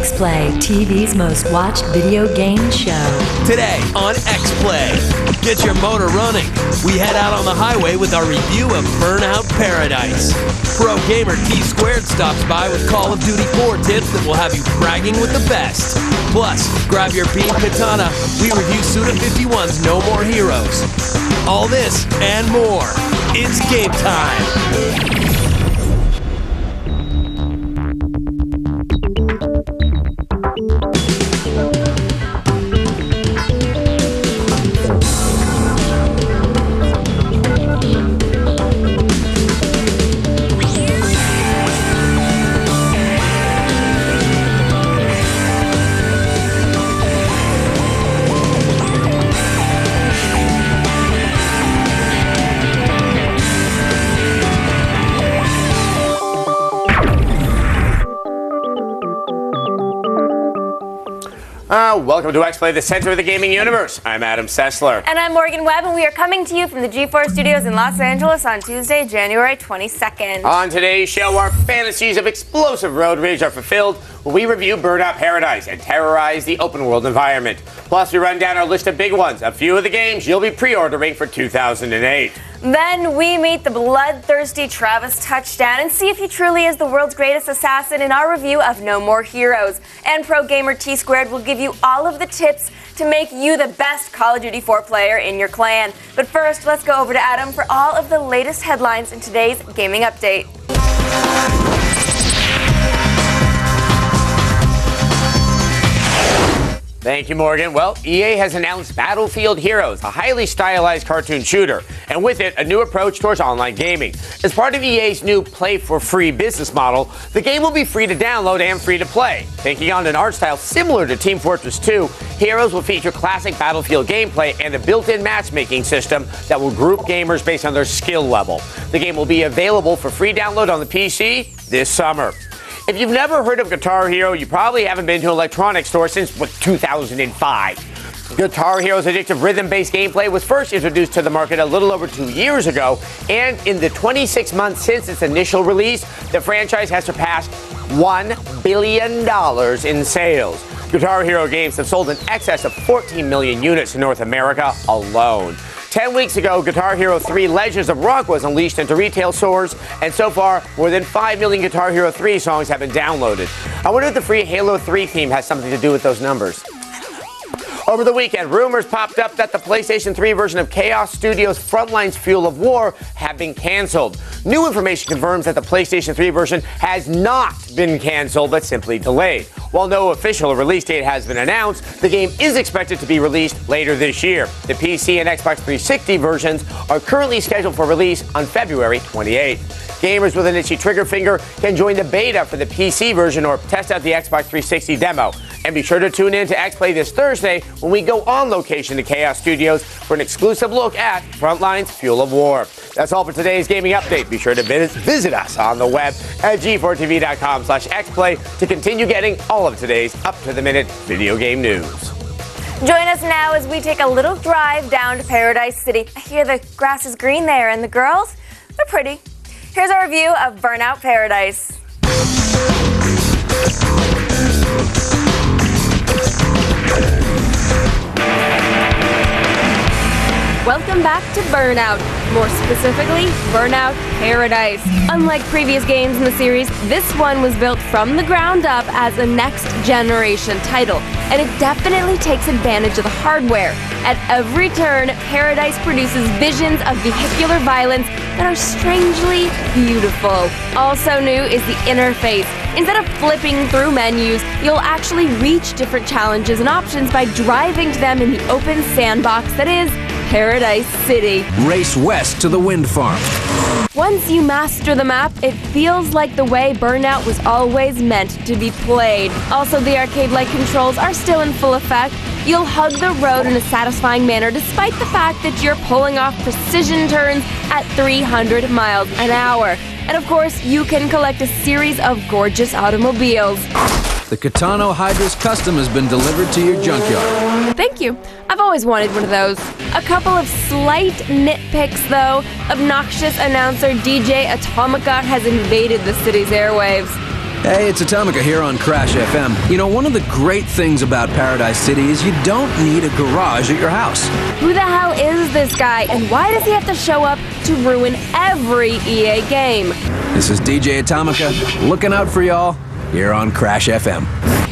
X-Play, TV's most watched video game show. Today on X-Play, get your motor running. We head out on the highway with our review of Burnout Paradise. Pro gamer T-Squared stops by with Call of Duty 4 tips that will have you bragging with the best. Plus, grab your bean katana. We review Suda51's No More Heroes. All this and more. It's game time. Welcome to X-Play, the center of the gaming universe. I'm Adam Sessler. And I'm Morgan Webb, and we are coming to you from the G4 Studios in Los Angeles on Tuesday, January 22nd. On today's show, our fantasies of explosive road rage are fulfilled when we review Burnout Paradise and terrorize the open world environment. Plus, we run down our list of big ones, a few of the games you'll be pre-ordering for 2008. Then we meet the bloodthirsty Travis Touchdown and see if he truly is the world's greatest assassin in our review of No More Heroes. And pro gamer T-Squared will give you all of the tips to make you the best Call of Duty 4 player in your clan. But first, let's go over to Adam for all of the latest headlines in today's gaming update. Thank you, Morgan. Well, EA has announced Battlefield Heroes, a highly stylized cartoon shooter, and with it, a new approach towards online gaming. As part of EA's new Play for Free business model, the game will be free to download and free to play. Taking on an art style similar to Team Fortress 2, Heroes will feature classic Battlefield gameplay and a built-in matchmaking system that will group gamers based on their skill level. The game will be available for free download on the PC this summer. If you've never heard of Guitar Hero, you probably haven't been to an electronics store since, what, 2005. Guitar Hero's addictive rhythm-based gameplay was first introduced to the market a little over 2 years ago, and in the 26 months since its initial release, the franchise has surpassed $1 billion in sales. Guitar Hero games have sold in excess of 14 million units in North America alone. 10 weeks ago, Guitar Hero 3: Legends of Rock was unleashed into retail stores, and so far, more than 5 million Guitar Hero 3 songs have been downloaded. I wonder if the free Halo 3 theme has something to do with those numbers. Over the weekend, rumors popped up that the PlayStation 3 version of Chaos Studios' Frontlines Fuel of War had been canceled. New information confirms that the PlayStation 3 version has not been canceled, but simply delayed. While no official release date has been announced, the game is expected to be released later this year. The PC and Xbox 360 versions are currently scheduled for release on February 28. Gamers with an itchy trigger finger can join the beta for the PC version or test out the Xbox 360 demo. And be sure to tune in to XPlay this Thursday when we go on location to Chaos Studios for an exclusive look at Frontlines Fuel of War. That's all for today's gaming update. Be sure to visit us on the web at G4TV.com/XPlay to continue getting all of today's up-to-the-minute video game news. Join us now as we take a little drive down to Paradise City. I hear the grass is green there, and the girls, they're pretty. Here's our review of Burnout Paradise. Welcome back to Burnout, more specifically, Burnout Paradise. Unlike previous games in the series, this one was built from the ground up as a next-generation title, and it definitely takes advantage of the hardware. At every turn, Paradise produces visions of vehicular violence that are strangely beautiful. Also new is the interface. Instead of flipping through menus, you'll actually reach different challenges and options by driving to them in the open sandbox that is Paradise City. Race west to the wind farm. Once you master the map, it feels like the way Burnout was always meant to be played. Also, the arcade-like controls are still in full effect. You'll hug the road in a satisfying manner despite the fact that you're pulling off precision turns at 300 miles an hour. And of course, you can collect a series of gorgeous automobiles. The Kitano Hydra's custom has been delivered to your junkyard. Thank you. I've always wanted one of those. A couple of slight nitpicks, though. Obnoxious announcer DJ Atomica has invaded the city's airwaves. Hey, it's Atomica here on Crash FM. You know, one of the great things about Paradise City is you don't need a garage at your house. Who the hell is this guy, and why does he have to show up to ruin every EA game? This is DJ Atomica, looking out for y'all, here on Crash FM.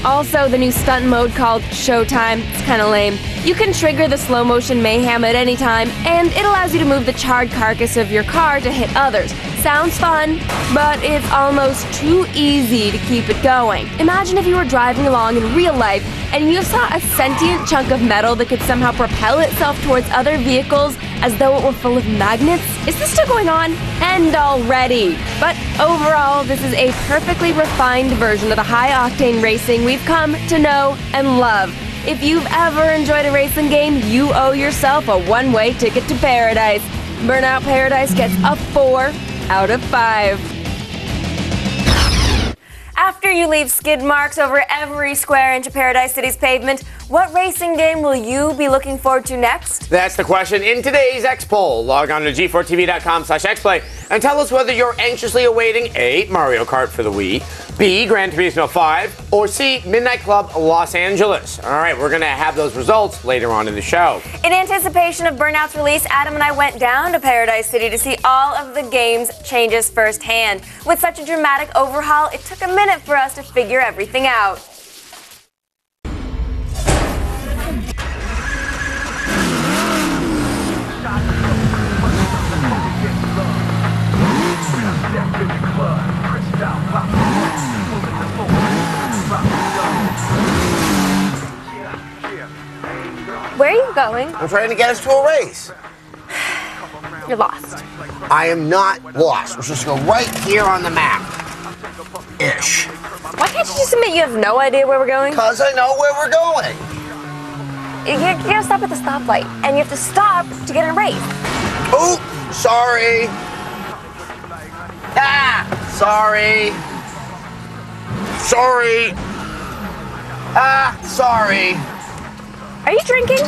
Also, the new stunt mode called Showtime, it's kind of lame. You can trigger the slow motion mayhem at any time, and it allows you to move the charred carcass of your car to hit others. Sounds fun, but it's almost too easy to keep it going. Imagine if you were driving along in real life and you saw a sentient chunk of metal that could somehow propel itself towards other vehicles as though it were full of magnets. Is this still going on? End already! But overall, this is a perfectly refined version of the high-octane racing we've come to know and love. If you've ever enjoyed a racing game, you owe yourself a one-way ticket to paradise. Burnout Paradise gets a 4 out of 5. After you leave skid marks over every square inch of Paradise City's pavement, what racing game will you be looking forward to next? That's the question in today's X poll. Log on to G4TV.com/X-Play and tell us whether you're anxiously awaiting A, Mario Kart for the Wii, B, Gran Turismo 5, or C, Midnight Club Los Angeles. All right, we're going to have those results later on in the show. In anticipation of Burnout's release, Adam and I went down to Paradise City to see all of the game's changes firsthand. With such a dramatic overhaul, it took a minute for us to figure everything out. Where are you going? I'm trying to get us to a race. You're lost. I am not lost. Let's just go right here on the map. Ish. Why can't you just admit you have no idea where we're going? Because I know where we're going. You gotta stop at the stoplight, and you have to stop to get in a race. Oh, sorry. Ah, sorry. Sorry. Ah, sorry. Are you drinking?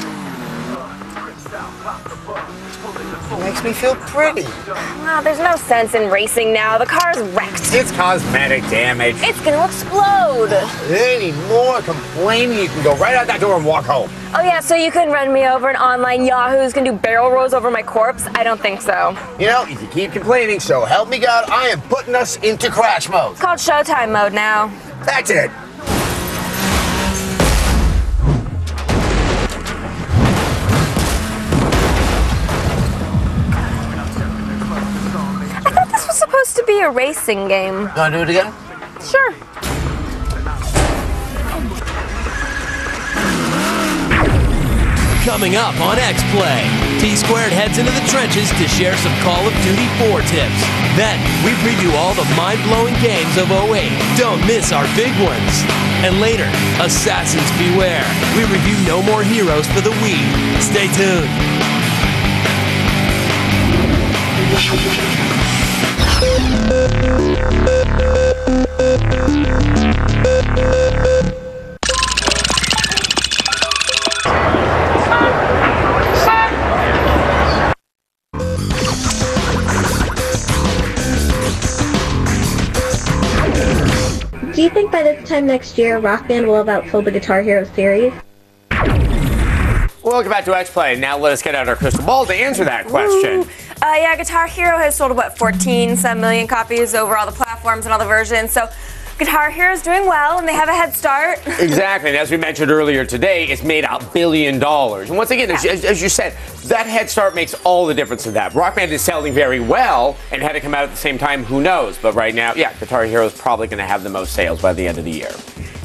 It makes me feel pretty. Wow, there's no sense in racing now. The car's wrecked. It's cosmetic damage. It's gonna explode. Any more complaining, you can go right out that door and walk home. Oh yeah, so you couldn't run me over, an online yahoo's gonna do barrel rolls over my corpse? I don't think so. You know, if you keep complaining, so help me God, I am putting us into crash mode. It's called Showtime mode now. That's it. To be a racing game. You want to do it again? Sure. Coming up on X-Play, T-Squared heads into the trenches to share some Call of Duty 4 tips. Then, we preview all the mind-blowing games of 08. Don't miss our big ones. And later, Assassins Beware. We review No More Heroes for the Wii. Stay tuned. Do you think by this time next year, Rock Band will have outsold the Guitar Hero series? Welcome back to X-Play. Now let us get out our crystal ball to answer that question. Yeah, Guitar Hero has sold, what, 14-some million copies over all the platforms and all the versions, so Guitar Hero is doing well, and they have a head start. Exactly, and as we mentioned earlier today, it's made $1 billion. And once again, as you said, that head start makes all the difference in that. Rock Band is selling very well, and had it come out at the same time, who knows? But right now, yeah, Guitar Hero is probably going to have the most sales by the end of the year.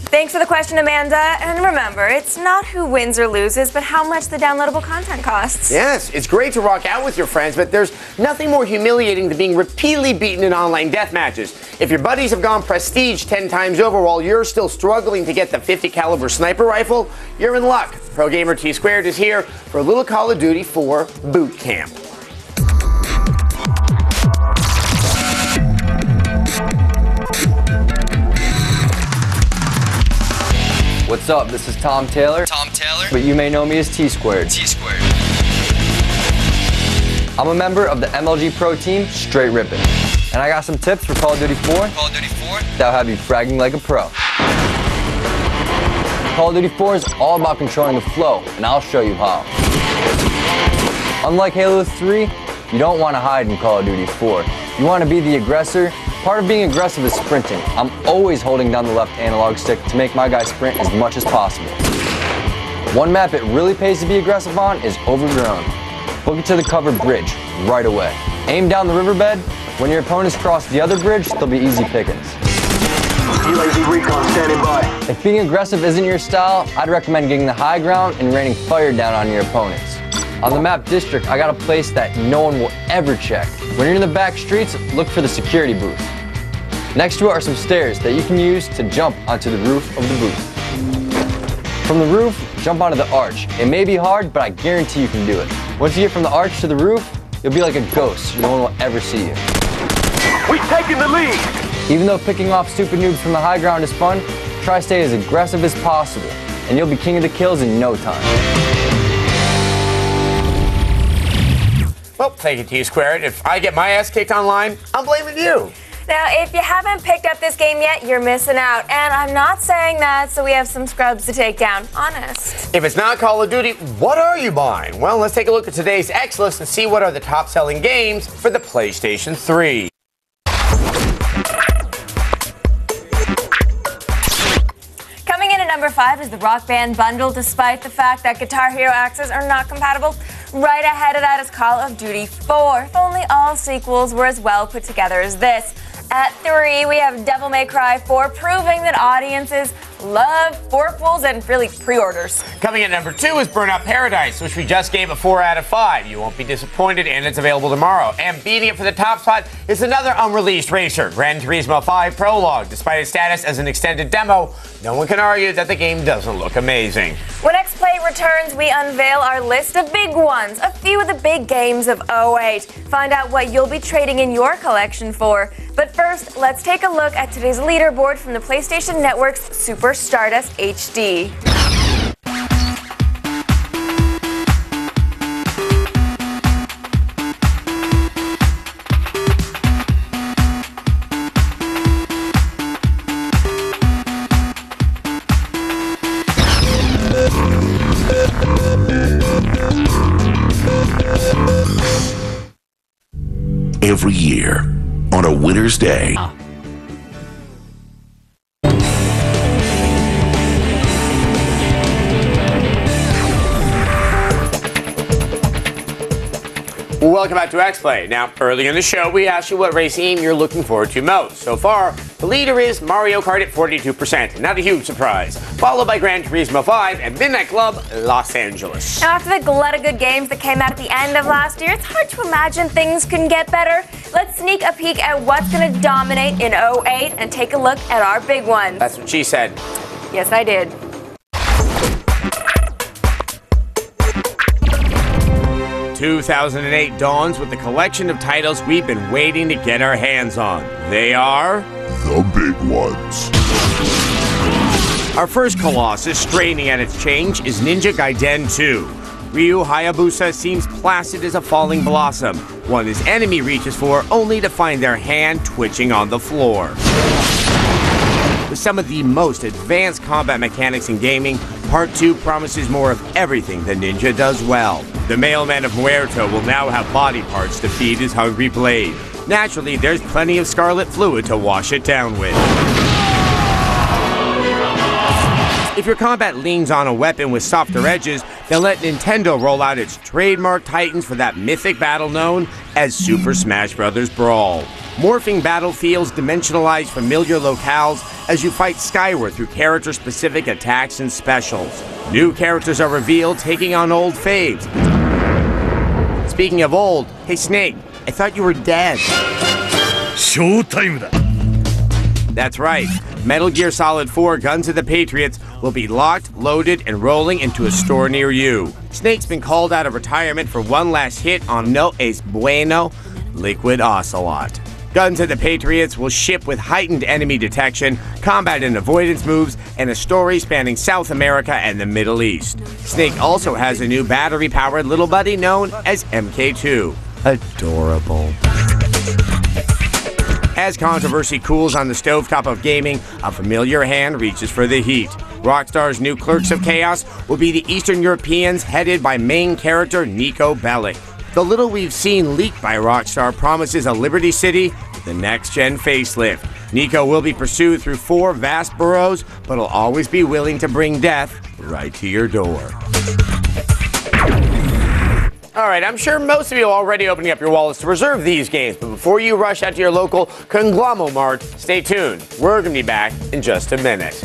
Thanks for the question, Amanda. And remember, it's not who wins or loses, but how much the downloadable content costs. Yes, it's great to rock out with your friends, but there's nothing more humiliating than being repeatedly beaten in online death matches. If your buddies have gone prestige 10 times over while you're still struggling to get the 50 caliber sniper rifle, you're in luck. Pro Gamer T-Squared is here for a little Call of Duty 4 boot camp. What's up? This is Tom Taylor. Tom Taylor. But you may know me as T-Squared. T-Squared. I'm a member of the MLG Pro Team, Straight Ripping. And I got some tips for Call of Duty 4. Call of Duty 4. That'll have you fragging like a pro. Call of Duty 4 is all about controlling the flow, and I'll show you how. Unlike Halo 3, you don't want to hide in Call of Duty 4. You want to be the aggressor. Part of being aggressive is sprinting. I'm always holding down the left analog stick to make my guy sprint as much as possible. One map it really pays to be aggressive on is Overgrown. Book it to the covered bridge right away. Aim down the riverbed. When your opponents cross the other bridge, they'll be easy pickings. UAV recon standing by. If being aggressive isn't your style, I'd recommend getting the high ground and raining fire down on your opponents. On the map district, I got a place that no one will ever check. When you're in the back streets, look for the security booth. Next to it are some stairs that you can use to jump onto the roof of the booth. From the roof, jump onto the arch. It may be hard, but I guarantee you can do it. Once you get from the arch to the roof, you'll be like a ghost. No one will ever see you. We've taken the lead! Even though picking off stupid noobs from the high ground is fun, try to stay as aggressive as possible, and you'll be king of the kills in no time. Well, thank you, T-Squared. If I get my ass kicked online, I'm blaming you. Now, if you haven't picked up this game yet, you're missing out. And I'm not saying that, so we have some scrubs to take down. Honest. If it's not Call of Duty, what are you buying? Well, let's take a look at today's X-List and see what are the top-selling games for the PlayStation 3. Coming in at number 5 is the Rock Band bundle, despite the fact that Guitar Hero axes are not compatible. Right ahead of that is Call of Duty 4. If only all sequels were as well put together as this. At 3, we have Devil May Cry 4, proving that audiences love forkfuls and really pre-orders. Coming in at number 2 is Burnout Paradise, which we just gave a 4 out of 5. You won't be disappointed, and it's available tomorrow. And beating it for the top spot is another unreleased racer, Gran Turismo 5 Prologue. Despite its status as an extended demo, no one can argue that the game doesn't look amazing. When X-Play returns, we unveil our list of big ones, a few of the big games of 08. Find out what you'll be trading in your collection for. But first, let's take a look at today's leaderboard from the PlayStation Network's Super Stardust HD. Every year, on a winter's day, Welcome back to X-Play. Now, early in the show, we asked you what race game you're looking forward to most. So far, the leader is Mario Kart at 42%, not a huge surprise, followed by Gran Turismo 5 and Midnight Club Los Angeles. Now, after the glut of good games that came out at the end of last year, it's hard to imagine things can get better. Let's sneak a peek at what's going to dominate in 08 and take a look at our big ones. That's what she said. Yes, I did. The 2008 dawns with a collection of titles we've been waiting to get our hands on. They are the big ones. Our first colossus straining at its change is Ninja Gaiden 2. Ryu Hayabusa seems placid as a falling blossom, one his enemy reaches for only to find their hand twitching on the floor. With some of the most advanced combat mechanics in gaming, Part 2 promises more of everything the ninja does well. The mailman of Muerto will now have body parts to feed his hungry blade. Naturally, there's plenty of scarlet fluid to wash it down with. If your combat leans on a weapon with softer edges, then let Nintendo roll out its trademark titans for that mythic battle known as Super Smash Bros. Brawl. Morphing battlefields dimensionalize familiar locales as you fight skyward through character-specific attacks and specials. New characters are revealed, taking on old faves. Speaking of old, hey Snake, I thought you were dead. Showtime! That's right. Metal Gear Solid 4 Guns of the Patriots will be locked, loaded, and rolling into a store near you. Snake's been called out of retirement for one last hit on No Es Bueno, Liquid Ocelot. Guns of the Patriots will ship with heightened enemy detection, combat and avoidance moves, and a story spanning South America and the Middle East. Snake also has a new battery-powered little buddy known as MK2. Adorable. As controversy cools on the stovetop of gaming, a familiar hand reaches for the heat. Rockstar's new Clerks of Chaos will be the Eastern Europeans headed by main character Nico Bellic. The little we've seen leaked by Rockstar promises a Liberty City with a next-gen facelift. Nico will be pursued through four vast boroughs, but will always be willing to bring death right to your door. All right, I'm sure most of you are already opening up your wallets to reserve these games, but before you rush out to your local Conglomomart, stay tuned. We're going to be back in just a minute.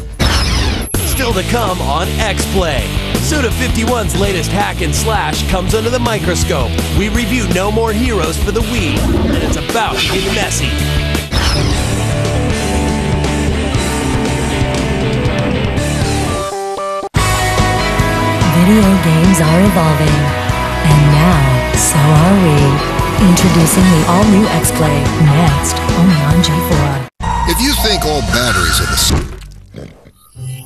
Still to come on X-Play. Suda51's latest hack and slash comes under the microscope. We review No More Heroes for the Wii, and it's about to get messy. Video games are evolving. And now, so are we. Introducing the all-new X-Play, next, only on G4. If you think all batteries are the same...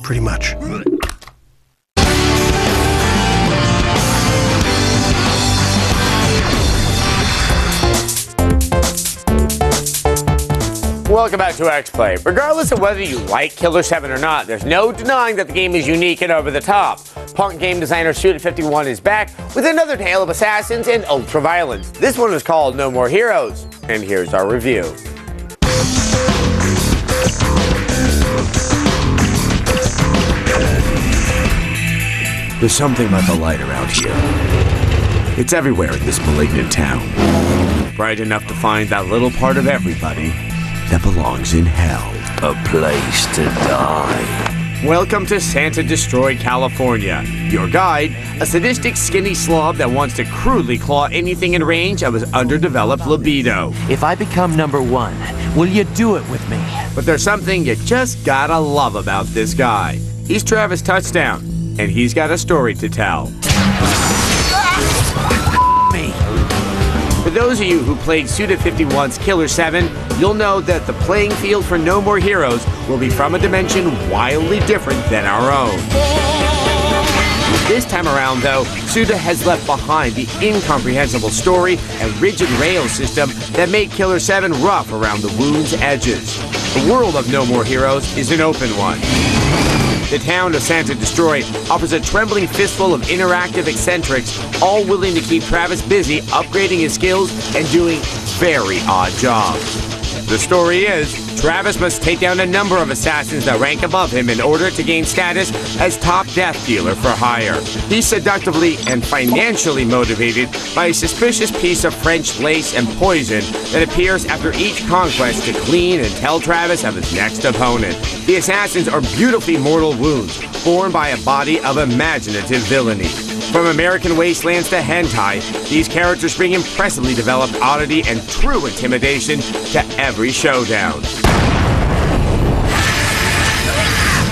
Pretty much. Welcome back to X-Play. Regardless of whether you like Killer7 or not, there's no denying that the game is unique and over-the-top. Punk game designer Shooter51 is back with another tale of assassins and ultra-violence. This one is called No More Heroes, and here's our review. There's something about the light around here. It's everywhere in this malignant town. Bright enough to find that little part of everybody that belongs in hell. A place to die. Welcome to Santa Destroy, California. Your guide, a sadistic skinny slob that wants to crudely claw anything in range of his underdeveloped libido. If I become number one, will you do it with me? But there's something you just gotta love about this guy. He's Travis Touchdown, and he's got a story to tell. For those of you who played Suda51's Killer7, you'll know that the playing field for No More Heroes will be from a dimension wildly different than our own. This time around, though, Suda has left behind the incomprehensible story and rigid rail system that made Killer7 rough around the wound's edges. The world of No More Heroes is an open one. The town of Santa Destroy offers a trembling fistful of interactive eccentrics, all willing to keep Travis busy upgrading his skills and doing very odd jobs. The story is, Travis must take down a number of assassins that rank above him in order to gain status as top death dealer for hire. He's seductively and financially motivated by a suspicious piece of French lace and poison that appears after each conquest to clean and tell Travis of his next opponent. The assassins are beautifully mortal wounds, borne by a body of imaginative villainy. From American wastelands to hentai, these characters bring impressively developed oddity and true intimidation to every showdown.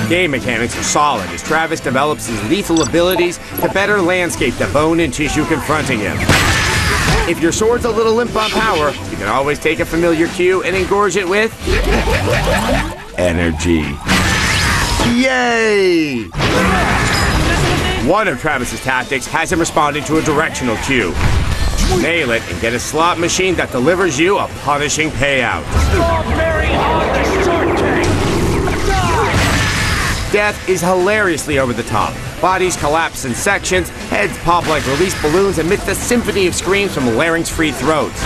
Game mechanics are solid as Travis develops his lethal abilities to better landscape the bone and tissue confronting him. If your sword's a little limp on power, you can always take a familiar cue and engorge it with... energy. Yay! One of Travis's tactics has him responding to a directional cue. Nail it and get a slot machine that delivers you a punishing payout. Death is hilariously over the top. Bodies collapse in sections, heads pop like released balloons amidst a symphony of screams from larynx free throats.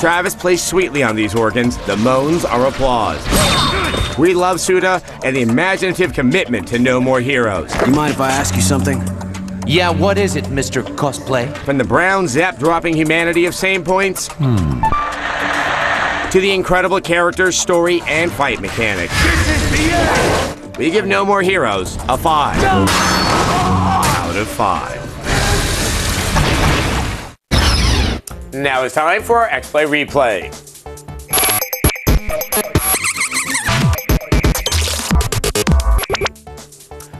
Travis plays sweetly on these organs. The moans are applause. We love Suda and the imaginative commitment to No More Heroes. You mind if I ask you something? Yeah, what is it, Mr. Cosplay? From the brown zap-dropping humanity of Same Points to the incredible character, story, and fight mechanics. We give No More Heroes a 5 out of 5. Now it's time for our X-Play replay.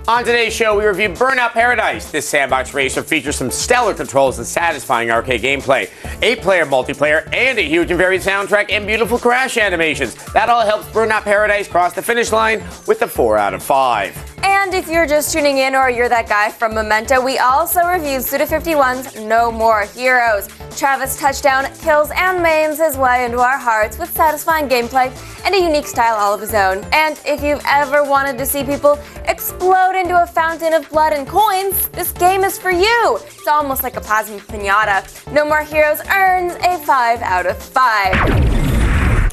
On today's show, we review Burnout Paradise. This sandbox racer features some stellar controls and satisfying arcade gameplay, 8-player multiplayer, and a huge and varied soundtrack and beautiful crash animations. That all helps Burnout Paradise cross the finish line with a 4 out of 5. And if you're just tuning in or you're that guy from Memento, we also reviewed Suda51's No More Heroes. Travis Touchdown kills and maims his way into our hearts with satisfying gameplay and a unique style all of his own. And if you've ever wanted to see people explode into a fountain of blood and coins, this game is for you. It's almost like a plasma pinata. No More Heroes earns a 5 out of 5.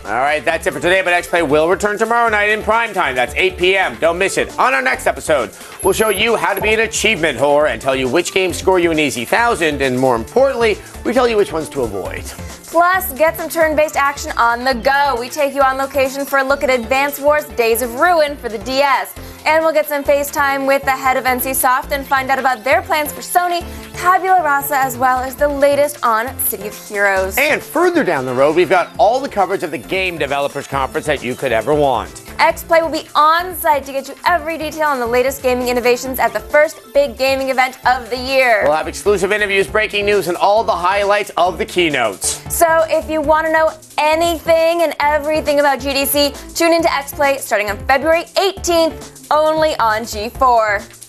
All right, that's it for today, but X-Play will return tomorrow night in prime time. That's 8 p.m. Don't miss it. On our next episode, we'll show you how to be an achievement whore and tell you which games score you an easy 1,000, and more importantly, we tell you which ones to avoid. Plus, get some turn-based action on the go. We take you on location for a look at Advance Wars Days of Ruin for the DS. And we'll get some FaceTime with the head of NCSoft and find out about their plans for Sony, Tabula Rasa, as well as the latest on City of Heroes. And further down the road, we've got all the coverage of the Game Developers Conference that you could ever want. X-Play will be on site to get you every detail on the latest gaming innovations at the first big gaming event of the year. We'll have exclusive interviews, breaking news, and all the highlights of the keynotes. So if you want to know anything and everything about GDC, tune into X-Play starting on February 18th, only on G4.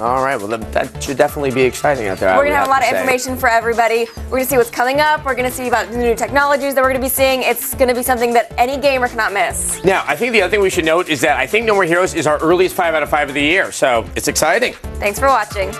All right, well, that should definitely be exciting out there. We're going to have a lot of information for everybody. We're going to see what's coming up. We're going to see about the new technologies that we're going to be seeing. It's going to be something that any gamer cannot miss. Now, I think the other thing we should note is that I think No More Heroes is our earliest 5 out of 5 of the year, so it's exciting. Thanks for watching.